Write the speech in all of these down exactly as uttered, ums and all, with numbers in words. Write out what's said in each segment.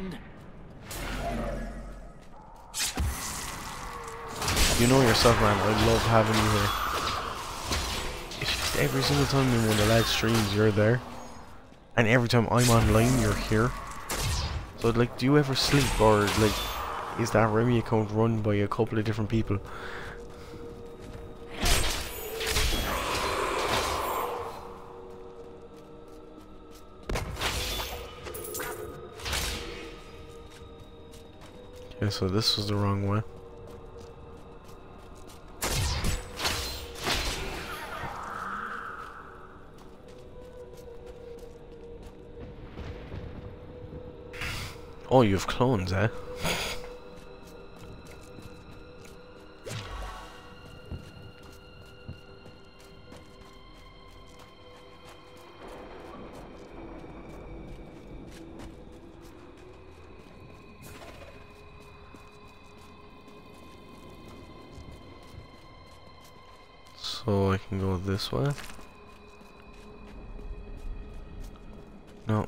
You know yourself, man, I love having you here. It's just every single time when the live streams you're there, and every time I'm online you're here. So like, do you ever sleep, or like, is that Remy account run by a couple of different people? Okay, so this was the wrong way. Oh, you have clones, eh? So I can go this way. No.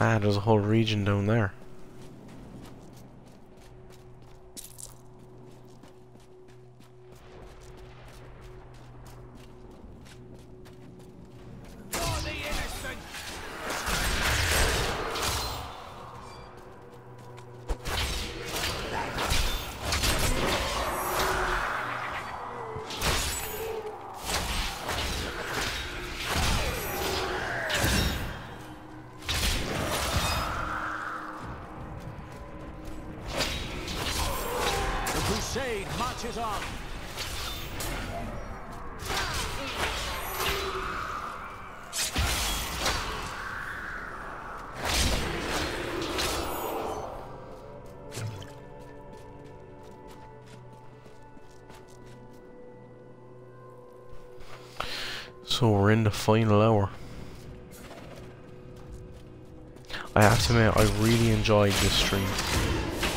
Ah, there's a whole region down there. So we're in the final hour. I have to admit, I really enjoyed this stream,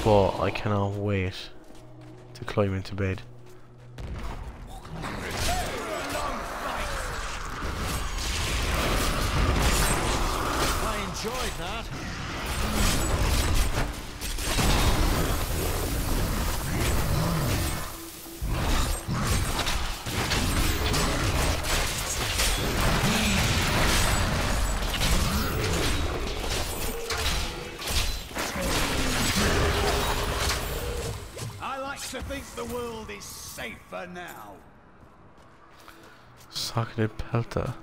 but I cannot wait to climb into bed. I enjoyed that. Safer now. Socketed pelter.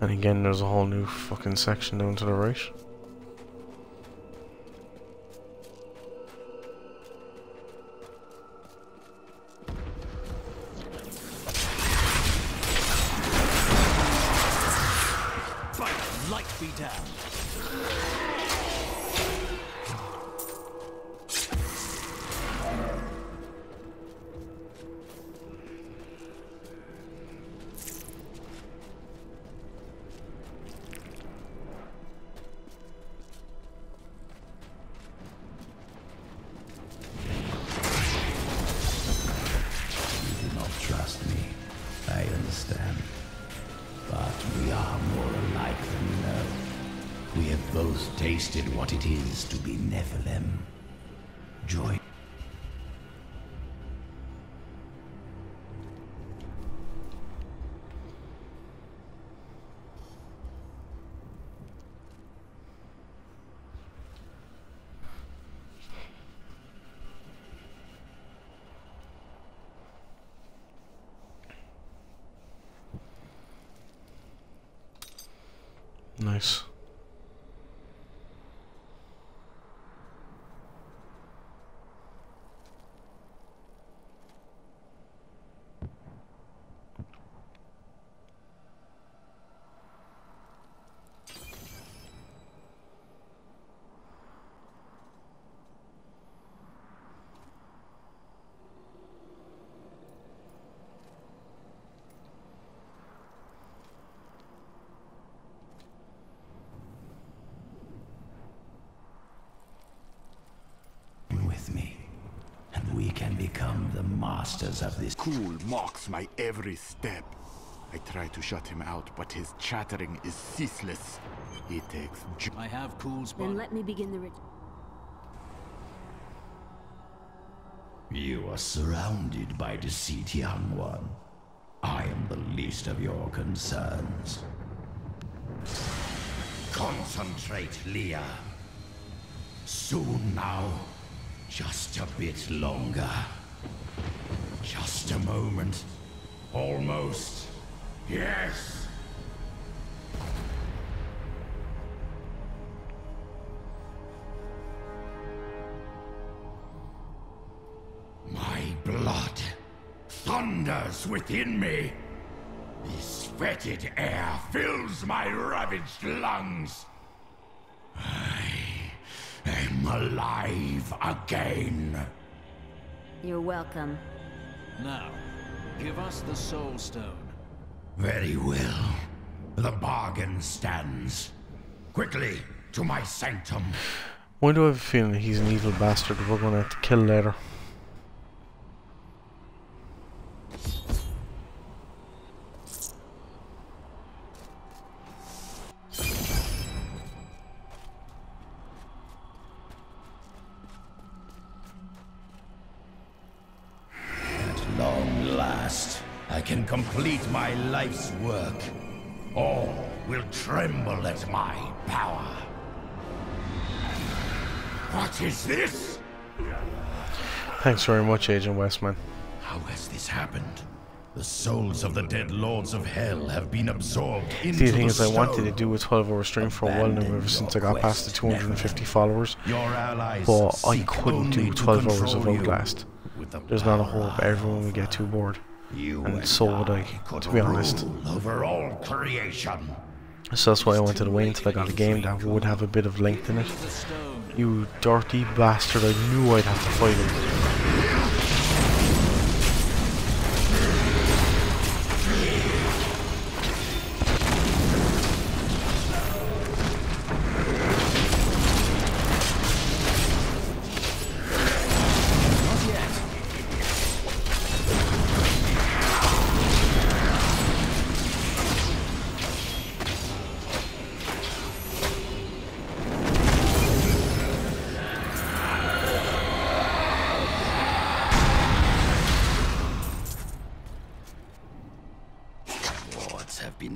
And again, there's a whole new fucking section down to the right. But light be down. Tasted what it is to be Nephalem. Joy. Nice. become the masters of this. Cool mocks my every step. I try to shut him out, but his chattering is ceaseless. He takes ju- I have Cool's body. Then let me begin the ritual. You are surrounded by deceit, young one. I am the least of your concerns. Concentrate, Leah. Soon now. Just a bit longer. Just a moment. Almost. Yes! My blood thunders within me. This fetid air fills my ravaged lungs. I am alive again. You're welcome. Now, give us the Soul Stone. Very well. The bargain stands. Quickly, to my sanctum. Why do I have a feeling he's an evil bastard we're gonna have to kill later? Complete my life's work. All will tremble at my power. What is this? Thanks very much, Agent Westman. How has this happened? The souls of the dead lords of hell have been absorbed into the stone. The thing is, I wanted to do a twelve hour stream for a while now, ever since I got past the two hundred fifty followers, but I couldn't do twelve hours of Outlast. There's not a hope. Everyone would get too bored. You and so would I, to be honest. Over all creation. So that's why I wanted to wait until I got a game that would have a bit of length in it. You dirty bastard, I knew I'd have to fight him.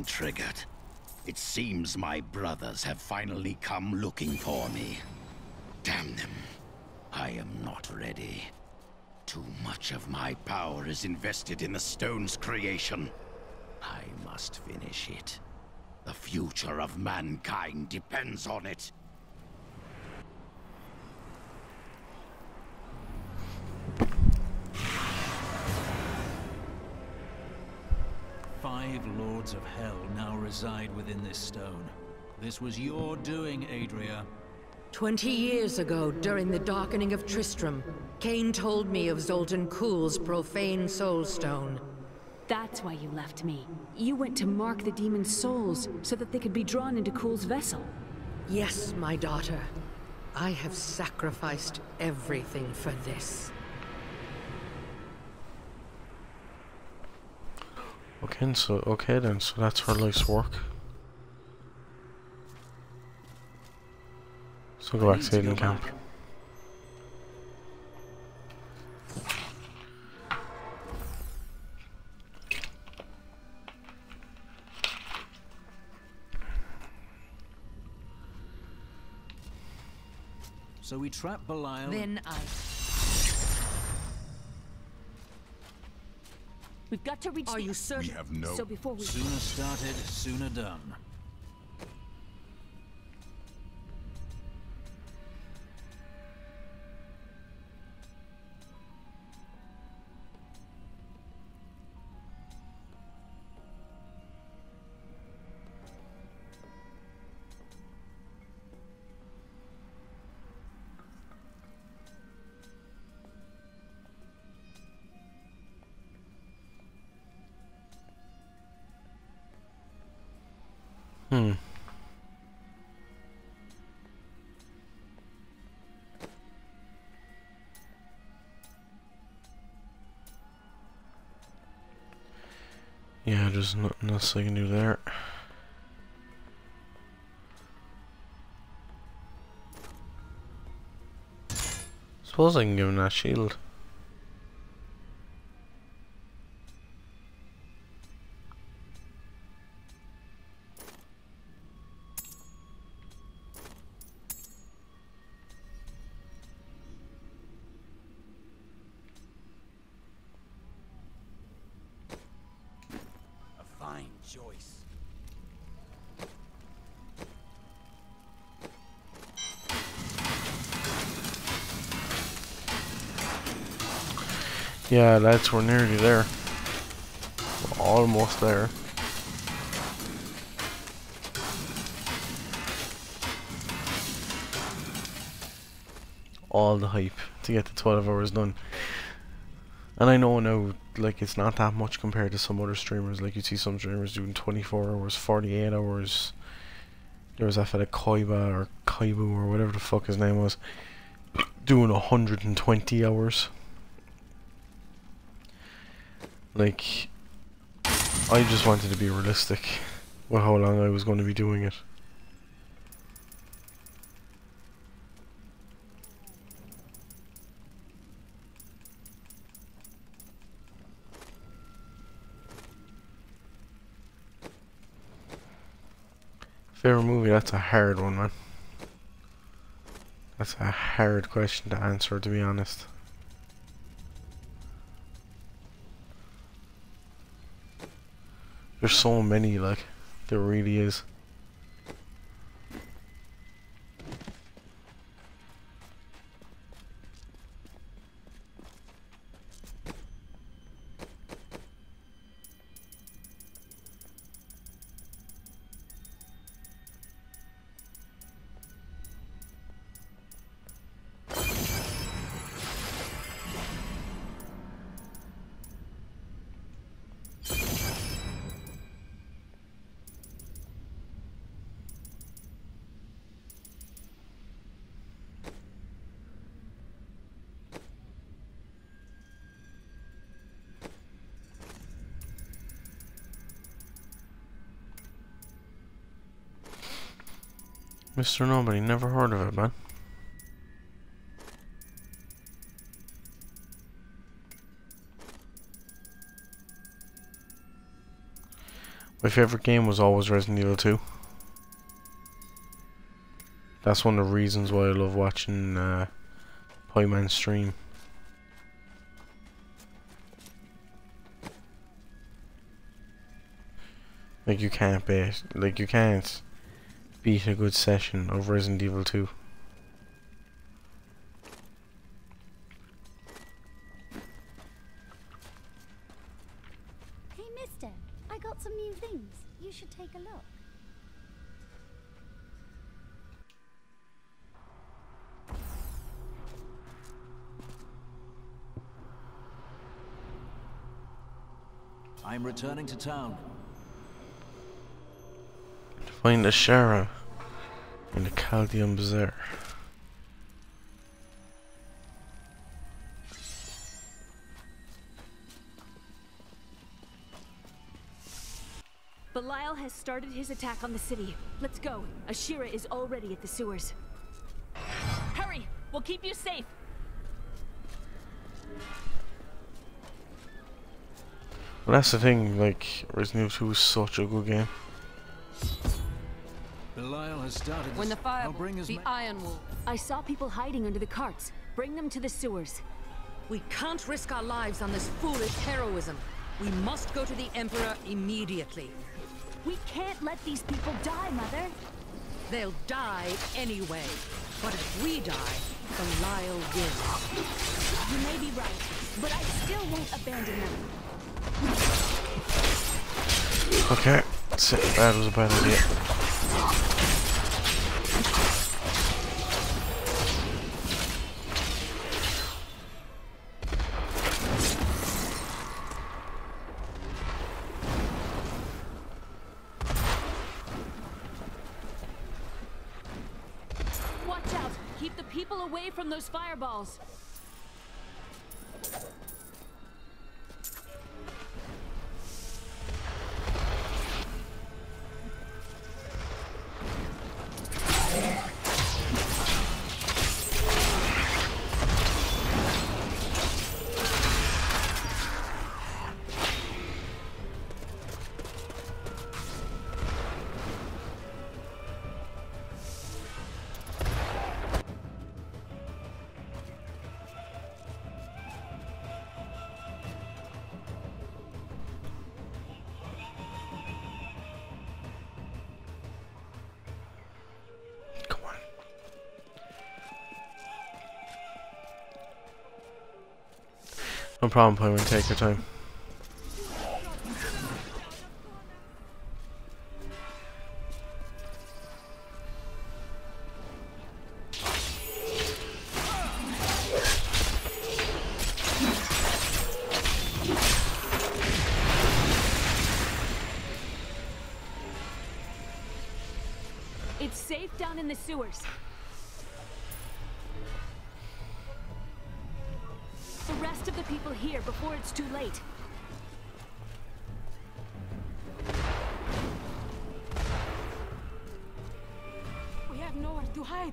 Triggered. It seems my brothers have finally come looking for me. Damn them. I am not ready. Too much of my power is invested in the stone's creation. I must finish it. The future of mankind depends on it. Five lords of hell now reside within this stone. This was your doing, Adria. Twenty years ago, during the darkening of Tristram, Cain told me of Zoltun Kulle's profane soul stone. That's why you left me. You went to mark the demon's souls so that they could be drawn into Kulle's vessel. Yes, my daughter. I have sacrificed everything for this. Okay, so okay then, so that's her life's work. So go back to Alien Camp. So we trap Belial. Then I. We've got to reach. Are you certain? We have no. So before we sooner started, sooner done. Yeah, there's nothing else I can do there. Suppose I can give him that shield. Yeah, lads, we're nearly there. We're almost there. All the hype to get the twelve hours done. And I know now, like, it's not that much compared to some other streamers. Like, you see some streamers doing twenty-four hours, forty-eight hours. There was that fella Koiba or Kaibu or whatever the fuck his name was, doing one hundred twenty hours. Like, I just wanted to be realistic with how long I was going to be doing it. Favorite movie? That's a hard one, man. That's a hard question to answer, to be honest. There's so many, like, there really is. Mister Nobody, never heard of it, man. My favorite game was always Resident Evil two. That's one of the reasons why I love watching uh, Pyman stream. Like, you can't beat, like, you can't beat a good session of Resident Evil two. Hey mister, I got some new things. You should take a look. I'm returning to town. Find Asheara in the Caldeum Bazaar. Belial has started his attack on the city. Let's go. Asheara is already at the sewers. Hurry! We'll keep you safe! Well, that's the thing, like, Resident Evil two was such a good game. When the fire, the iron wall. I saw people hiding under the carts. Bring them to the sewers. We can't risk our lives on this foolish heroism. We must go to the Emperor immediately. We can't let these people die, Mother. They'll die anyway. But if we die, Belial wins. You may be right, but I still won't abandon them. Okay, that was a bad idea. From those fireballs. No problem, Pyman. Take your time. It's safe down in the sewers. The rest of the people here before it's too late. We have nowhere to hide.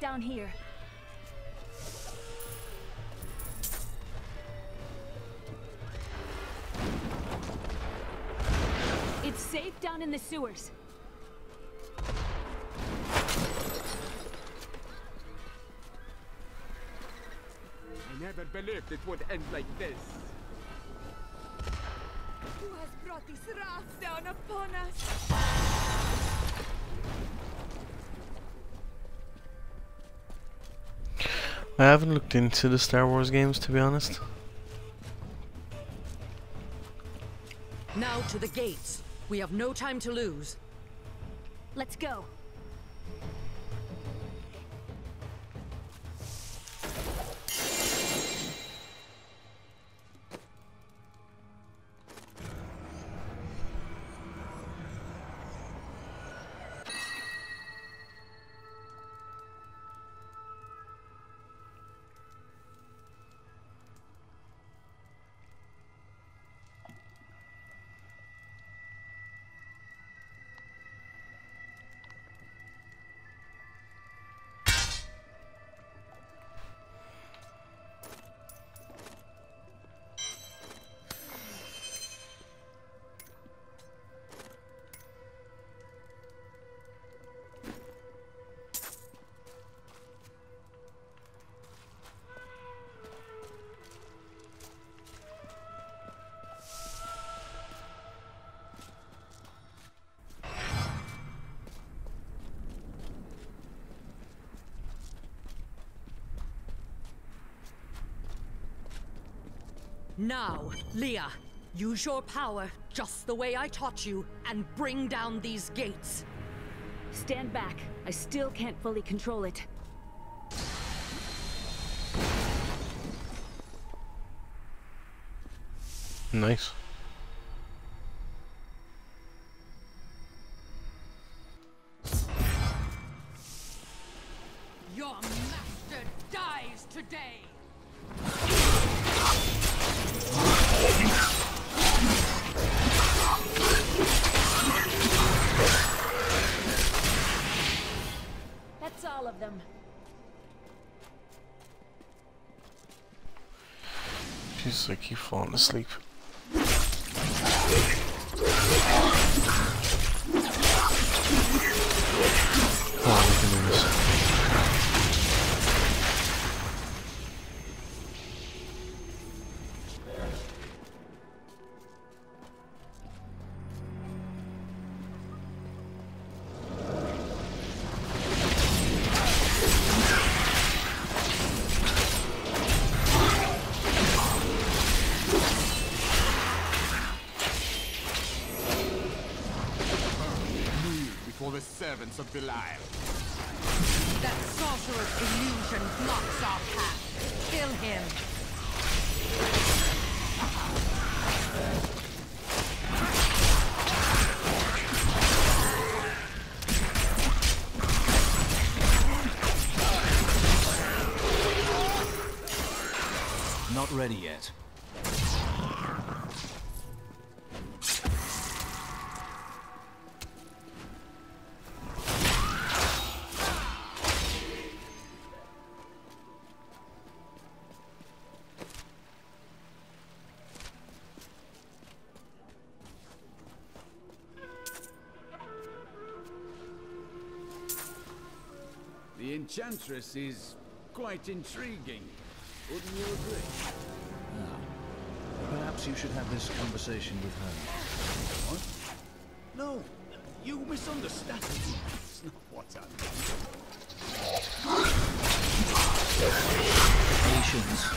Down here. It's safe down in the sewers. I never believed it would end like this. Who has brought this wrath down upon us? I haven't looked into the Star Wars games, to be honest. Now to the gates. We have no time to lose. Let's go. Now, Leah, use your power just the way I taught you and bring down these gates. Stand back. I still can't fully control it. Nice. Your master dies today. That's all of them. Jesus, I keep falling asleep. Oh, look at this. Servants of Belial. That sorcerer's illusion blocks our path. Kill him. Not ready yet. The Enchantress is Quite intriguing, wouldn't you agree? Ah. Perhaps you should have this conversation with her. What? No, you misunderstand. That's not what I meant. Patience.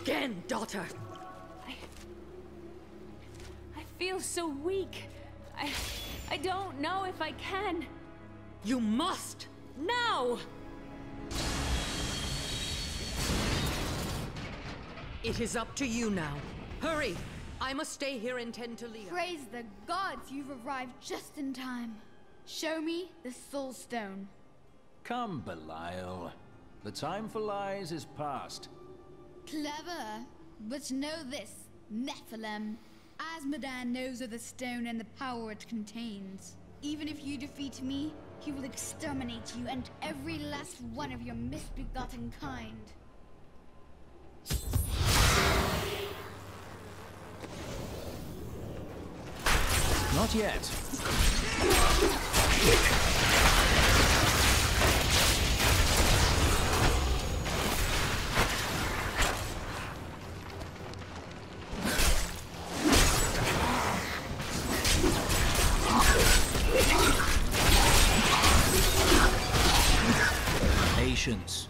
Again, daughter. I, I feel so weak. I, I don't know if I can. You must, now. It is up to you now. Hurry, I must stay here and tend to Leah. Praise the gods, you've arrived just in time. Show me the Soul Stone. Come, Belial. The time for lies is past. Clever, but know this, Nephalem. Azmodan knows of the stone and the power it contains. Even if you defeat me, he will exterminate you and every last one of your misbegotten kind. Not yet. Patience.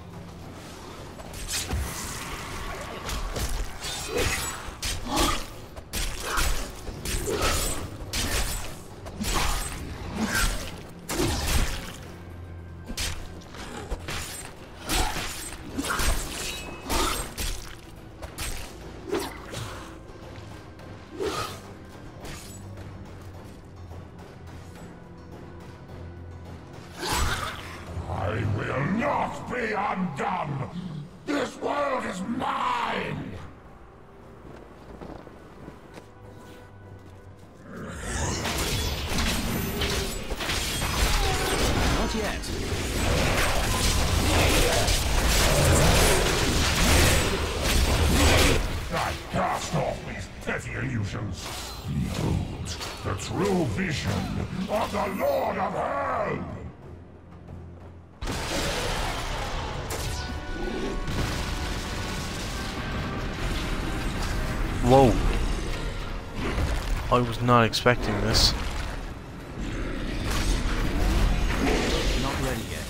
Whoa. I was not expecting this. Not ready yet.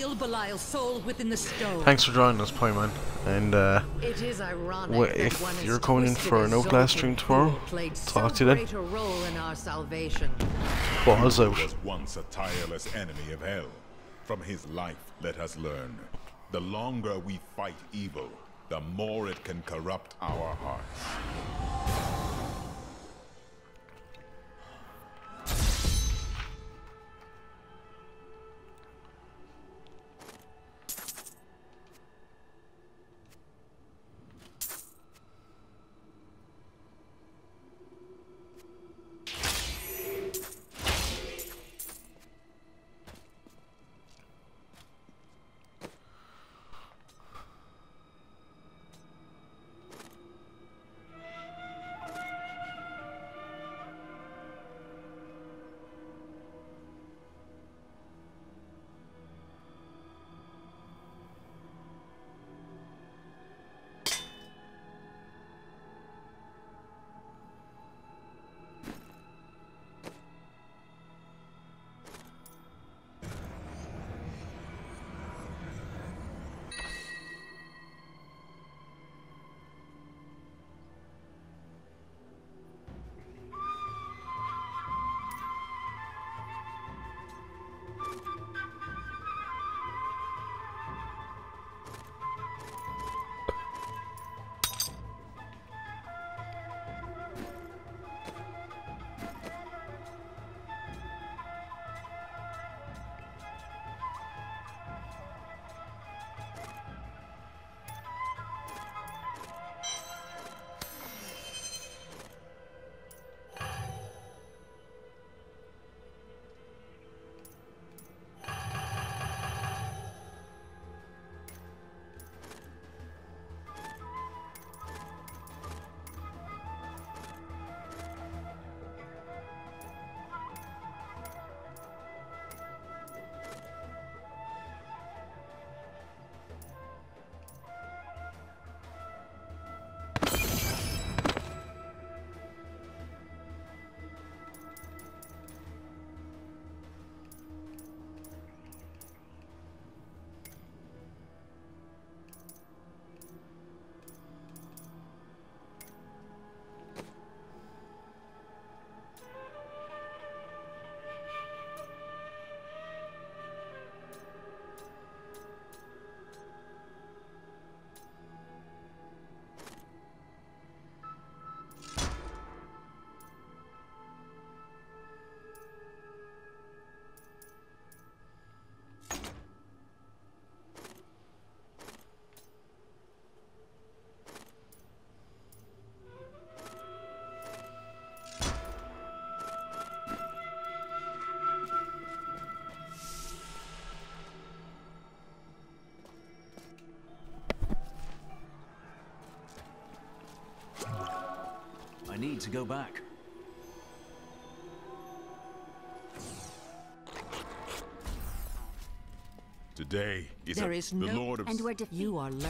Seal Belial's soul within the stone. Thanks for joining us, Pyman. And uh, it is ironic well, if one you're coming in for an Outclass stream tomorrow, talk to you then. Balls out. Was once a tireless enemy of hell. From his life, let us learn. The longer we fight evil, the more it can corrupt our hearts. Need to go back. Today is there is no the Lord of and where you are learned.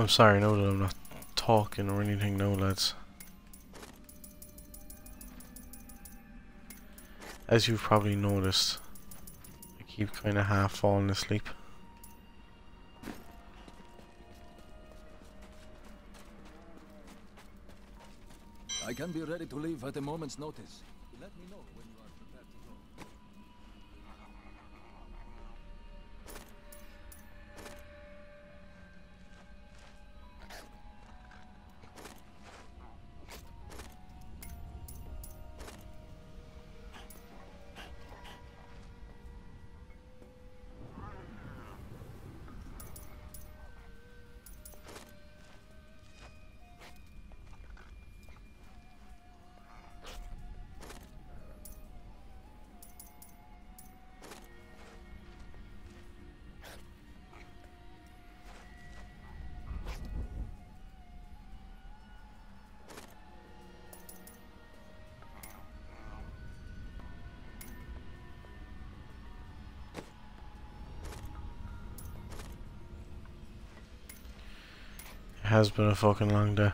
I'm sorry, no, that I'm not talking or anything, no, lads. As you've probably noticed, I keep kind of half falling asleep. I can be ready to leave at a moment's notice. Let me know when you are prepared to go. It has been a fucking long day.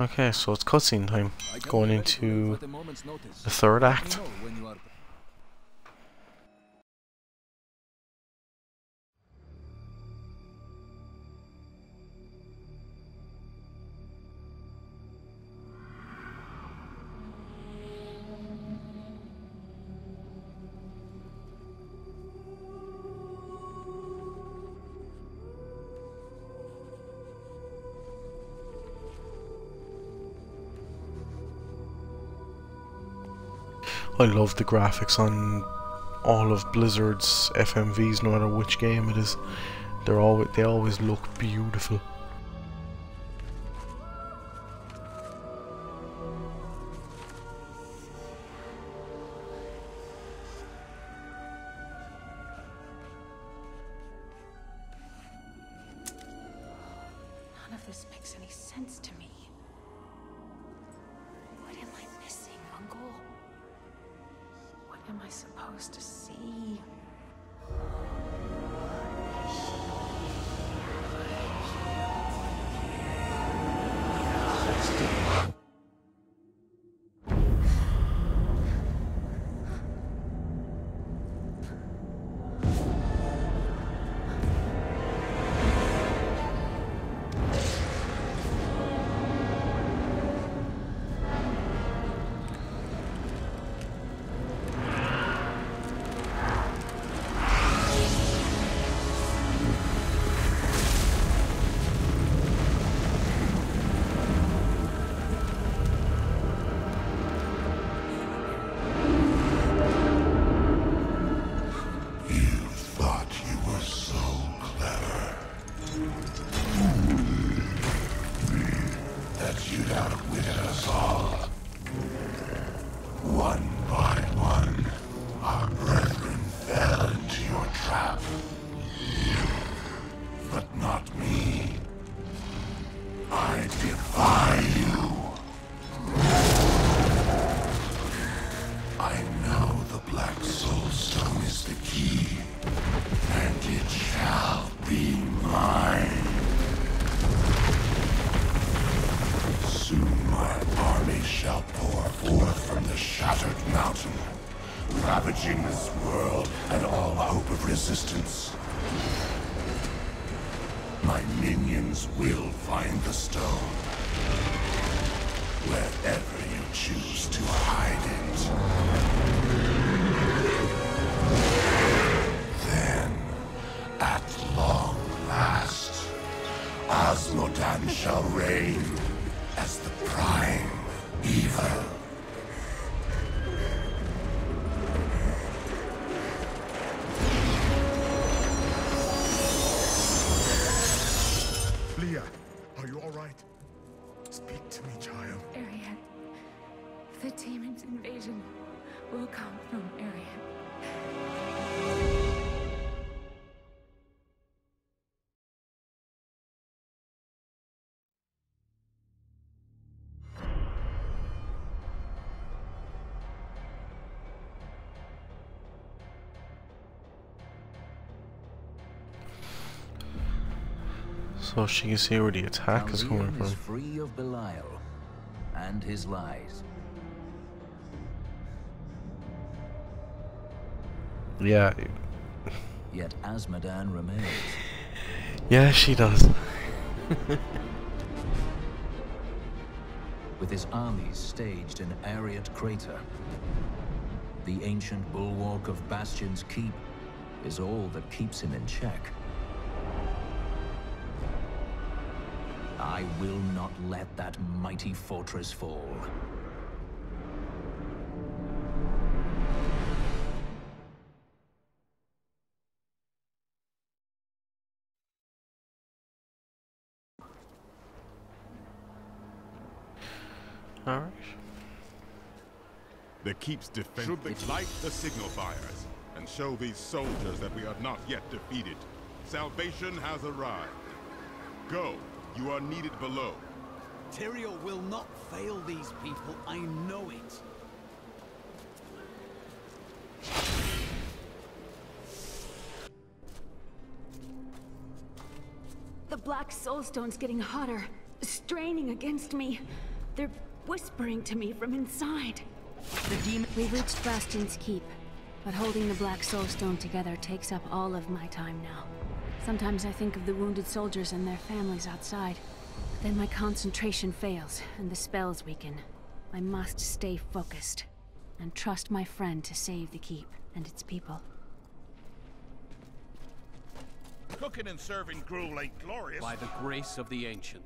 Okay, so it's cutscene time. Going into the third act. I love the graphics on all of Blizzard's F M Vs, no matter which game it is. They're always they always look beautiful. None of this makes any sense to me. What am I missing, Mongol? What am I supposed to see? Azmodan shall reign as the prime evil. Leah, are you all right? Speak to me, child. Ariat, the demon's invasion will come from Ariat. So she can see where the attack Caldeum is coming from. Is free of Belial and his lies. Yeah. Yet Azmodan remains. Yeah, she does. With his armies staged in Ariat Crater, the ancient bulwark of Bastion's Keep is all that keeps him in check. I will not let that mighty fortress fall. All right. The keep's defense. Should they light the signal fires and show these soldiers that we are not yet defeated? Salvation has arrived. Go. You are needed below. Tyrael will not fail these people, I know it. The Black Soul Stone's getting hotter, straining against me. They're whispering to me from inside. The demon. We've reached Bastion's Keep, but holding the Black Soul Stone together takes up all of my time now. Sometimes I think of the wounded soldiers and their families outside. But then my concentration fails, and the spells weaken. I must stay focused, and trust my friend to save the keep and its people. Cooking and serving gruel ain't glorious. By the grace of the ancient,